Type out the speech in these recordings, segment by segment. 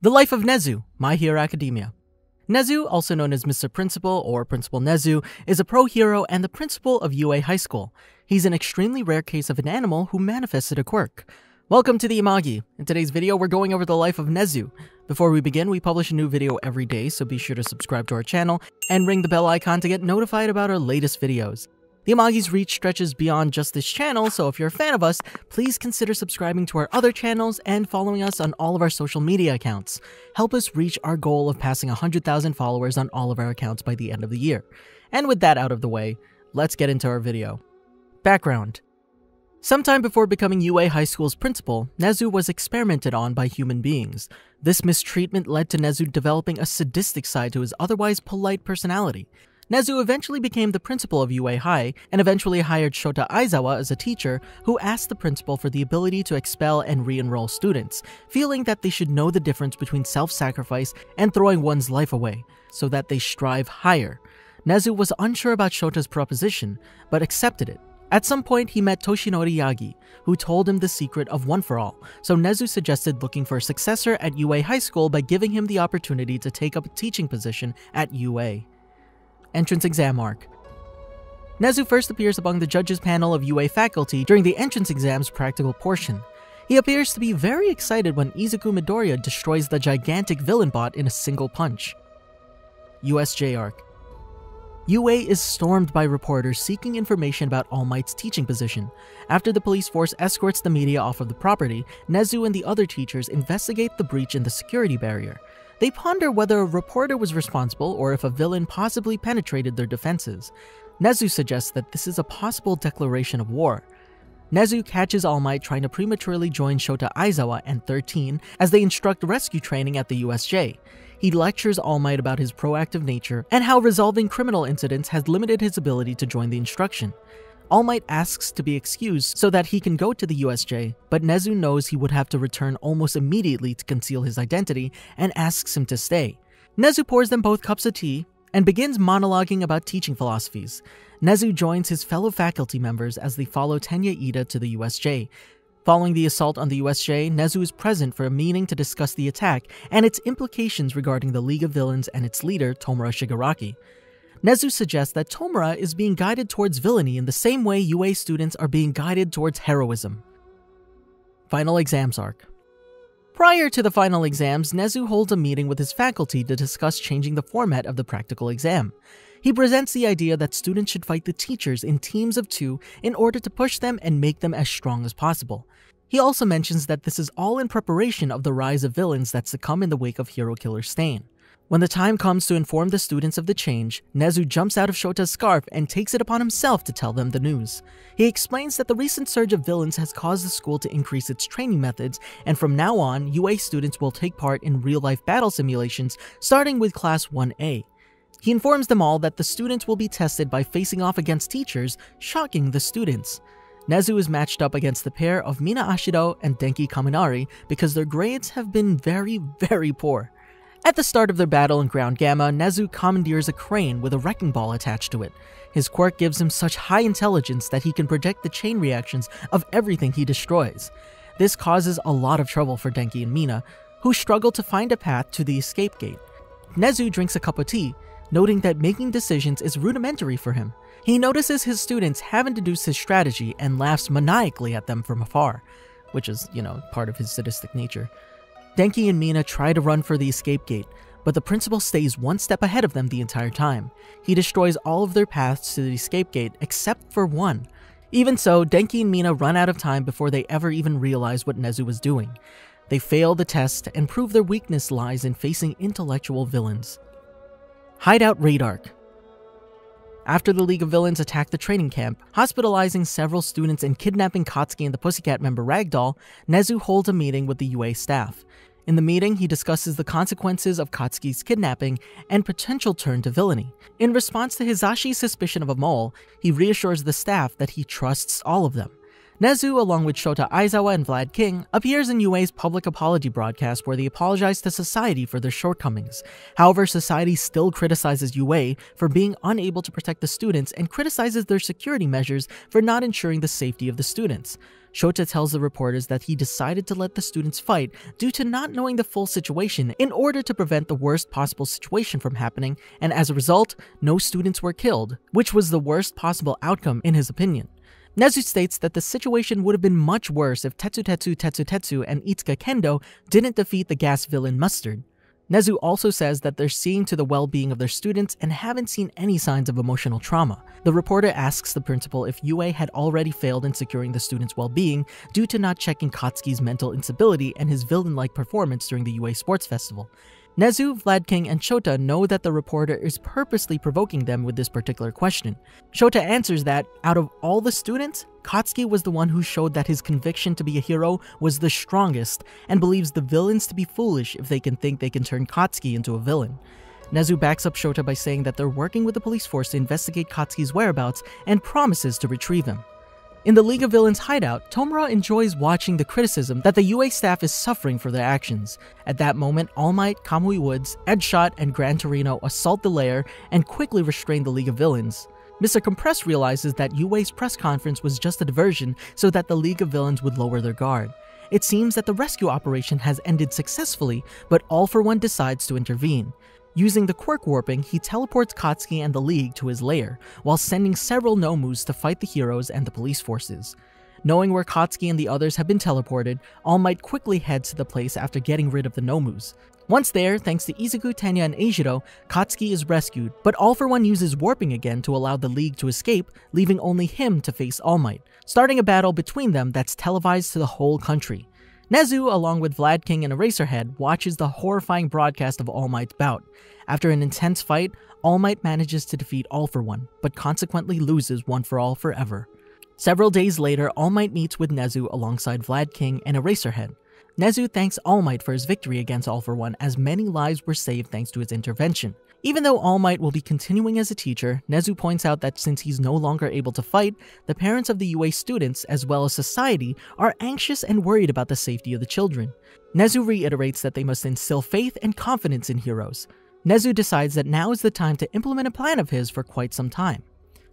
The Life of Nezu, My Hero Academia. Nezu, also known as Mr. Principal or Principal Nezu, is a pro-hero and the principal of UA High School. He's an extremely rare case of an animal who manifested a quirk. Welcome to the Amagi. In today's video, we're going over the life of Nezu. Before we begin, we publish a new video every day, so be sure to subscribe to our channel and ring the bell icon to get notified about our latest videos. The Amagi's reach stretches beyond just this channel, so if you're a fan of us, please consider subscribing to our other channels and following us on all of our social media accounts. Help us reach our goal of passing 100,000 followers on all of our accounts by the end of the year. And with that out of the way, let's get into our video. Background. Sometime before becoming UA High School's principal, Nezu was experimented on by human beings. This mistreatment led to Nezu developing a sadistic side to his otherwise polite personality. Nezu eventually became the principal of UA High, and eventually hired Shota Aizawa as a teacher who asked the principal for the ability to expel and re-enroll students, feeling that they should know the difference between self-sacrifice and throwing one's life away, so that they strive higher. Nezu was unsure about Shota's proposition, but accepted it. At some point, he met Toshinori Yagi, who told him the secret of One For All, so Nezu suggested looking for a successor at UA High School by giving him the opportunity to take up a teaching position at UA. Entrance exam arc. Nezu first appears among the judges panel of UA faculty during the entrance exam's practical portion. He appears to be very excited when Izuku Midoriya destroys the gigantic villain bot in a single punch. USJ arc. UA is stormed by reporters seeking information about All Might's teaching position. After the police force escorts the media off of the property, Nezu and the other teachers investigate the breach in the security barrier. They ponder whether a reporter was responsible or if a villain possibly penetrated their defenses. Nezu suggests that this is a possible declaration of war. Nezu catches All Might trying to prematurely join Shota Aizawa and 13 as they instruct rescue training at the USJ. He lectures All Might about his proactive nature and how resolving criminal incidents has limited his ability to join the instruction. All Might asks to be excused so that he can go to the USJ, but Nezu knows he would have to return almost immediately to conceal his identity and asks him to stay. Nezu pours them both cups of tea and begins monologuing about teaching philosophies. Nezu joins his fellow faculty members as they follow Tenya Iida to the USJ. Following the assault on the USJ, Nezu is present for a meeting to discuss the attack and its implications regarding the League of Villains and its leader, Tomura Shigaraki. Nezu suggests that Tomura is being guided towards villainy in the same way UA students are being guided towards heroism. Final exams arc. Prior to the final exams, Nezu holds a meeting with his faculty to discuss changing the format of the practical exam. He presents the idea that students should fight the teachers in teams of 2 in order to push them and make them as strong as possible. He also mentions that this is all in preparation of the rise of villains that's to come in the wake of Hero Killer Stain. When the time comes to inform the students of the change, Nezu jumps out of Shota's scarf and takes it upon himself to tell them the news. He explains that the recent surge of villains has caused the school to increase its training methods, and from now on, UA students will take part in real-life battle simulations starting with Class 1A. He informs them all that the students will be tested by facing off against teachers, shocking the students. Nezu is matched up against the pair of Mina Ashido and Denki Kaminari because their grades have been very poor. At the start of their battle in Ground Gamma, Nezu commandeers a crane with a wrecking ball attached to it. His quirk gives him such high intelligence that he can project the chain reactions of everything he destroys. This causes a lot of trouble for Denki and Mina, who struggle to find a path to the escape gate. Nezu drinks a cup of tea, noting that making decisions is rudimentary for him. He notices his students haven't deduced his strategy and laughs maniacally at them from afar, which is, part of his sadistic nature. Denki and Mina try to run for the escape gate, but the principal stays one step ahead of them the entire time. He destroys all of their paths to the escape gate except for one. Even so, Denki and Mina run out of time before they ever even realize what Nezu was doing. They fail the test and prove their weakness lies in facing intellectual villains. Hideout Raid Arc. After the League of Villains attacked the training camp, hospitalizing several students and kidnapping Katsuki and the Pussycat member Ragdoll, Nezu holds a meeting with the UA staff. In the meeting, he discusses the consequences of Katsuki's kidnapping and potential turn to villainy. In response to Hizashi's suspicion of a mole, he reassures the staff that he trusts all of them. Nezu, along with Shota Aizawa and Vlad King, appears in UA's public apology broadcast where they apologize to society for their shortcomings. However, society still criticizes UA for being unable to protect the students and criticizes their security measures for not ensuring the safety of the students. Shota tells the reporters that he decided to let the students fight due to not knowing the full situation in order to prevent the worst possible situation from happening, and as a result, no students were killed, which was the worst possible outcome in his opinion. Nezu states that the situation would have been much worse if Tetsutetsu Tetsutetsu and Itsuka Kendo didn't defeat the gas villain Mustard. Nezu also says that they're seeing to the well-being of their students and haven't seen any signs of emotional trauma. The reporter asks the principal if UA had already failed in securing the students' well-being due to not checking Katsuki's mental instability and his villain-like performance during the UA Sports Festival. Nezu, Vlad King, and Shota know that the reporter is purposely provoking them with this particular question. Shota answers that, out of all the students, Katsuki was the one who showed that his conviction to be a hero was the strongest, and believes the villains to be foolish if they can think they can turn Katsuki into a villain. Nezu backs up Shota by saying that they're working with the police force to investigate Katsuki's whereabouts and promises to retrieve him. In the League of Villains hideout, Tomura enjoys watching the criticism that the UA staff is suffering for their actions. At that moment, All Might, Kamui Woods, Edgeshot, and Gran Torino assault the lair and quickly restrain the League of Villains. Mr. Compress realizes that UA's press conference was just a diversion so that the League of Villains would lower their guard. It seems that the rescue operation has ended successfully, but All For One decides to intervene. Using the quirk warping, he teleports Katsuki and the League to his lair, while sending several Nomus to fight the heroes and the police forces. Knowing where Katsuki and the others have been teleported, All Might quickly heads to the place after getting rid of the Nomus. Once there, thanks to Izuku, Tenya, and Ashido, Katsuki is rescued, but All For One uses warping again to allow the League to escape, leaving only him to face All Might, starting a battle between them that's televised to the whole country. Nezu, along with Vlad King and Eraserhead, watches the horrifying broadcast of All Might's bout. After an intense fight, All Might manages to defeat All For One, but consequently loses One For All forever. Several days later, All Might meets with Nezu alongside Vlad King and Eraserhead. Nezu thanks All Might for his victory against All For One, as many lives were saved thanks to his intervention. Even though All Might will be continuing as a teacher, Nezu points out that since he's no longer able to fight, the parents of the UA students, as well as society, are anxious and worried about the safety of the children. Nezu reiterates that they must instill faith and confidence in heroes. Nezu decides that now is the time to implement a plan of his for quite some time.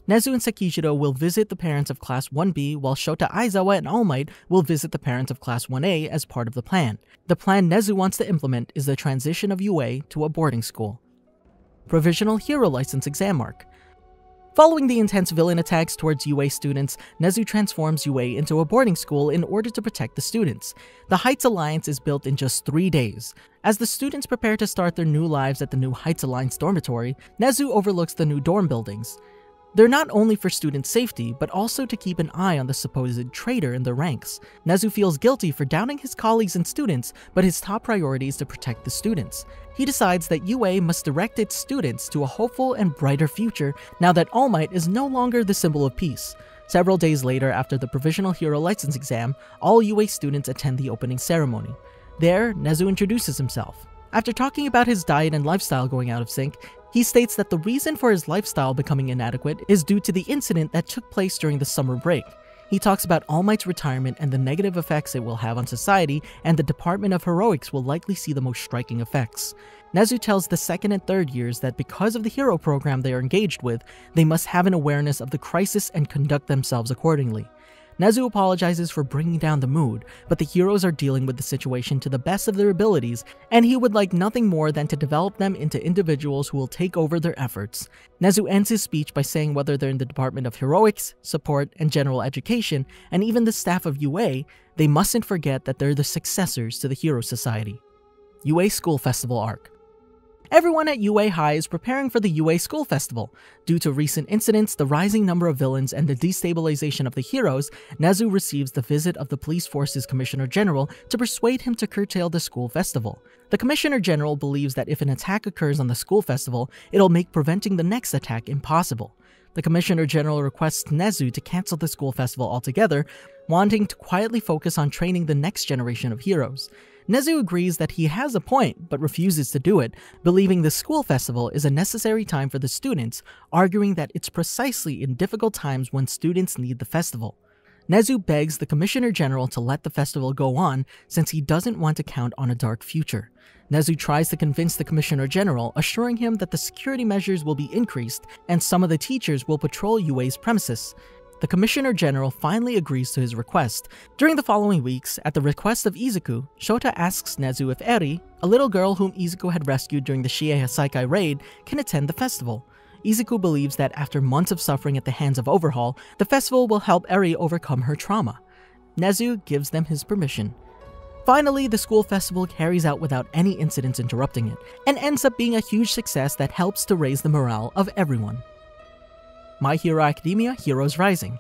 Nezu and Sekishiro will visit the parents of Class 1B, while Shota Aizawa and All Might will visit the parents of Class 1A as part of the plan. The plan Nezu wants to implement is the transition of UA to a boarding school. Provisional Hero License Exam Mark. Following the intense villain attacks towards UA students, Nezu transforms UA into a boarding school in order to protect the students. The Heights Alliance is built in just 3 days. As the students prepare to start their new lives at the new Heights Alliance dormitory, Nezu overlooks the new dorm buildings. They're not only for student safety, but also to keep an eye on the supposed traitor in their ranks. Nezu feels guilty for downing his colleagues and students, but his top priority is to protect the students. He decides that UA must direct its students to a hopeful and brighter future now that All Might is no longer the symbol of peace. Several days later, after the Provisional Hero License exam, all UA students attend the opening ceremony. There, Nezu introduces himself. After talking about his diet and lifestyle going out of sync, he states that the reason for his lifestyle becoming inadequate is due to the incident that took place during the summer break. He talks about All Might's retirement and the negative effects it will have on society, and the Department of Heroics will likely see the most striking effects. Nezu tells the second and third years that because of the hero program they are engaged with, they must have an awareness of the crisis and conduct themselves accordingly. Nezu apologizes for bringing down the mood, but the heroes are dealing with the situation to the best of their abilities, and he would like nothing more than to develop them into individuals who will take over their efforts. Nezu ends his speech by saying whether they're in the Department of Heroics, Support, and General Education, and even the staff of UA, they mustn't forget that they're the successors to the Hero Society. UA School Festival Arc. Everyone at UA High is preparing for the UA School Festival. Due to recent incidents, the rising number of villains, and the destabilization of the heroes, Nezu receives the visit of the Police Force's Commissioner General to persuade him to curtail the school festival. The Commissioner General believes that if an attack occurs on the school festival, it'll make preventing the next attack impossible. The Commissioner General requests Nezu to cancel the school festival altogether, wanting to quietly focus on training the next generation of heroes. Nezu agrees that he has a point, but refuses to do it, believing the school festival is a necessary time for the students, arguing that it's precisely in difficult times when students need the festival. Nezu begs the Commissioner General to let the festival go on since he doesn't want to count on a dark future. Nezu tries to convince the Commissioner General, assuring him that the security measures will be increased and some of the teachers will patrol UA's premises. The Commissioner General finally agrees to his request. During the following weeks, at the request of Izuku, Shota asks Nezu if Eri, a little girl whom Izuku had rescued during the Shiei Hisaikai raid, can attend the festival. Izuku believes that after months of suffering at the hands of Overhaul, the festival will help Eri overcome her trauma. Nezu gives them his permission. Finally, the school festival carries out without any incidents interrupting it, and ends up being a huge success that helps to raise the morale of everyone. My Hero Academia Heroes Rising.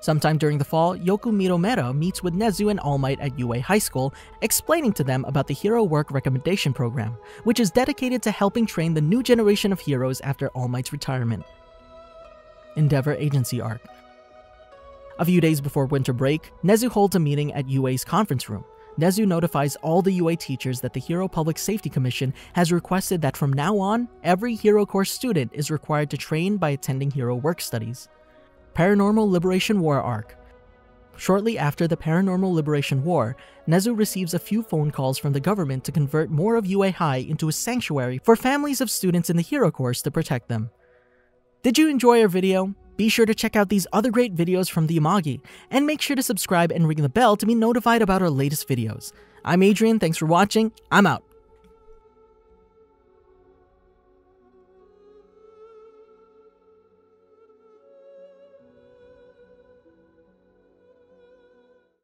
Sometime during the fall, Yoku Miromero meets with Nezu and All Might at UA High School, explaining to them about the Hero Work Recommendation Program, which is dedicated to helping train the new generation of heroes after All Might's retirement. Endeavor Agency Arc. A few days before winter break, Nezu holds a meeting at UA's conference room. Nezu notifies all the UA teachers that the Hero Public Safety Commission has requested that from now on, every Hero Corps student is required to train by attending Hero Work Studies. Paranormal Liberation War Arc. Shortly after the Paranormal Liberation War, Nezu receives a few phone calls from the government to convert more of UA High into a sanctuary for families of students in the Hero Corps to protect them. Did you enjoy our video? Be sure to check out these other great videos from The Amagi, and make sure to subscribe and ring the bell to be notified about our latest videos. I'm Adrian, thanks for watching, I'm out.